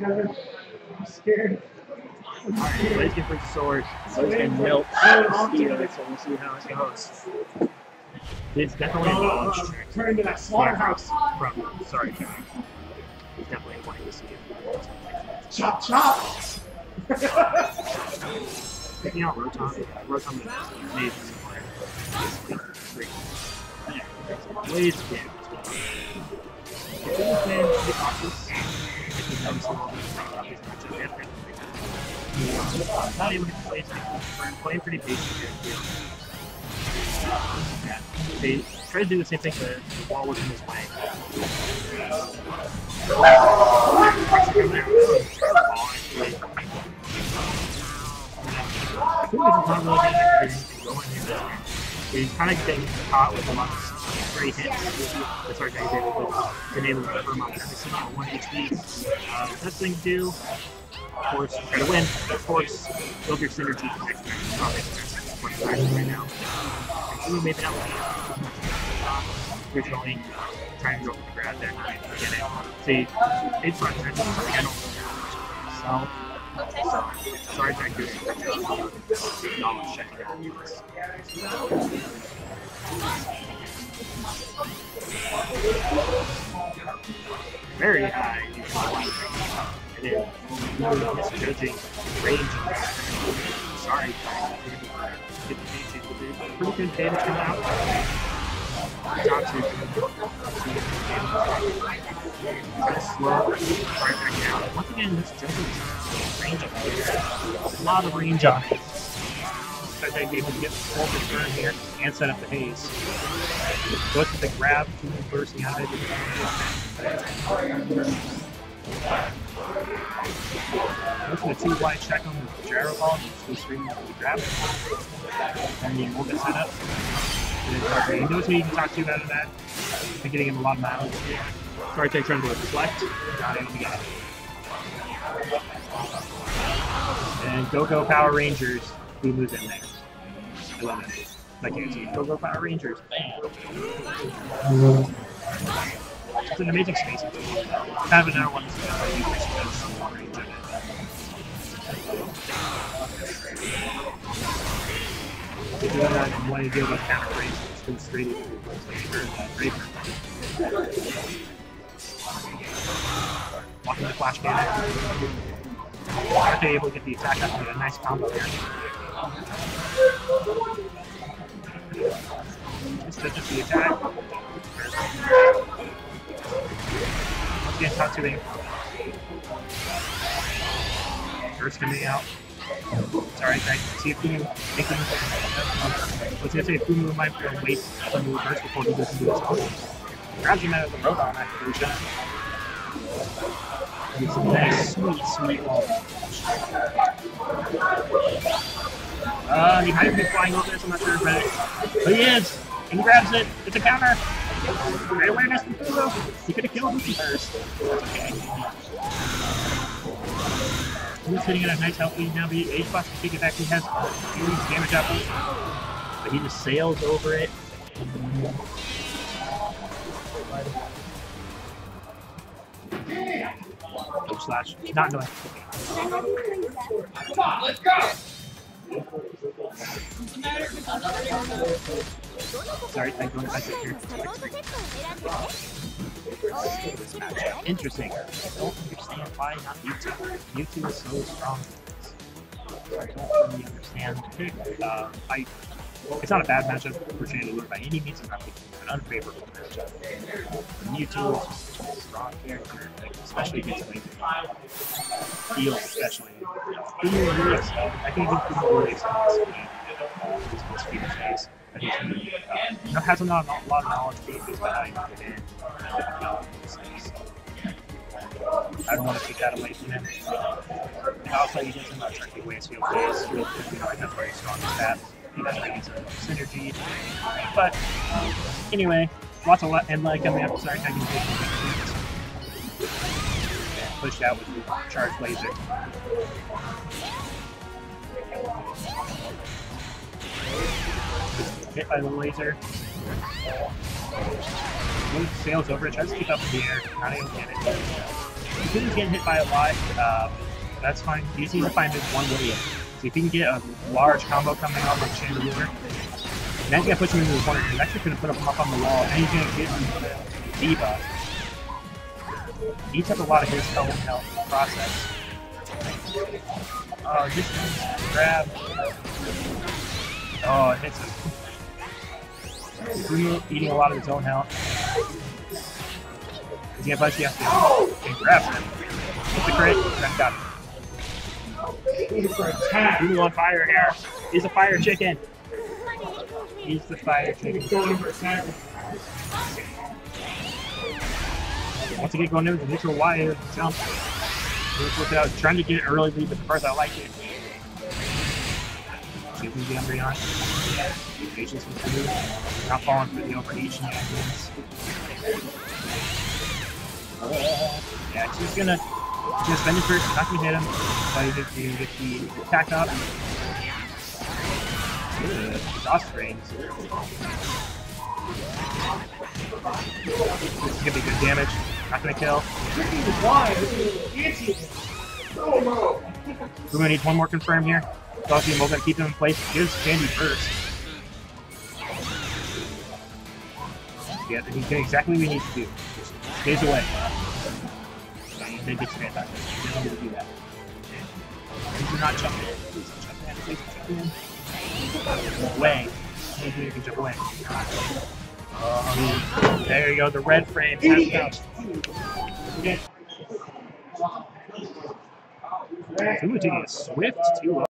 I'm scared. Alright, Blaziken for Sword. Blaziken melts Steel. So we'll see how it goes. It's definitely a launch track. Turn into that slaughterhouse. Probably. Sorry, Jack. He's definitely wanting to see it. Chop, chop! Taking out Rotom. Rotom made this player. Blaziken. If you plan to be cautious, if you come to I'm not able to play Blaziken. I'm playing pretty basic here. Yeah. They try to do the same thing, but the wall was in his way. I feel like it's not really anything going in this game. He's kind of getting caught with a lot of great hits. That's our guy, David, but been able to confirm on every single one HP. Best thing to do, of course, try to win. Of course, build your synergy for next time. It's probably the best action right now. And maybe not originally trying to go for the grab there, trying to get it. See, it's fun. I don't know. Sorry, I couldn't acknowledge that. Very high. And then, misjudging range of that. Sorry, I couldn't get the pretty good damage come out. Got to. Got to slow. Right back down. Once again, misjudging. A lot of range on it. So they'd be able to get the full return here and set up the haze. Look at the grab, bursting out of it. Looking to 2-wide check on the gyro ball, he's screaming for the grab. And then we'll get set up. He knows who you can talk to out of that. I'm getting him a lot of mileage. Star-Tech trying to reflect. Not able to get it. And Go-Go Power Rangers, who moves in there. I love it. I can't see Go-Go Power Rangers. It's an amazing space. Kind of another one that's going to use some more range on it. If you don't have one deal with counter range, it's been straight into the Raver. Walking the flash cannon. Aren't they able to get the attack up and get a nice combo there? Just the attack. Once again, Tatsumi. Burst coming out. It's alright, guys. See if Fumu makes him. I was going to say, Fumu might wait for the reverse before he doesn't do his own. Grabs him out of the Rotom, actually, which it's a nice, sweet wall. He might be flying over this, I'm not sure, but he is! And he grabs it! It's a counter! Great awareness from Fugo! He could have killed him first. That's okay. He's sitting at a nice health lead now, be 8 bucks to take it back. He has huge damage output, but he just sails over it. Slash, not knowing. Come on, let's go! Sorry, I'm going back here. Interesting. I don't understand why not Mewtwo. Mewtwo is so strong. So I don't really understand the pick. It's not a bad matchup for Chandelure by any means, it's not an unfavorable matchup. Mewtwo is just such a strong character, especially against Blaziken. Steel, especially. I think he's pretty good against his speed of chase. I think he has a lot of knowledge about his behind and I don't want to take that away from him. And also, he doesn't have tricky ways to face. He's very strong at that. He doesn't have any sort of synergy. But, anyway, lots of end leg coming up. Sorry, I can take and push out with the charge laser. Hit by the laser. Sails over it, tries to keep up in the air. Not able to get it. didn't get hit by a lot, that's fine. You just need to find this one way in. So if you can get a large combo coming off of Chandelier, and that's going to push him into the corner. He's actually going to put him up on the wall, and he's going to get Diva. He took a lot of his health in the process. Just grab. Oh, it hits him. He's eating a lot of his own health. He's going to punch you up there and grab him. Hit the crit, and then got him. He's on fire here. He's a fire chicken. He's the fire chicken. Once again, going in with the neutral wire jump. Trying to get it early, but first I like it. See if we can get Umbreon. Patience with food. Not falling for the overheat shenanigans. Yeah, it's just gonna. Just spend his first, not gonna hit him, but you get the attack up. Good, exhaust rings. This is gonna be good damage, not gonna kill. We're gonna need one more confirm here. Exhaust beam, we're gonna keep him in place. Gives Candy first. Yeah, he's doing exactly what he needs to do. Just stays away. They get straight back. They don't need to do that. Please do not jump in. Please don't jump in. Please don't jump in. Jump away. Maybe you can jump away. There you go. The red frame has come. Okay. Ooh, taking a swift 2-0.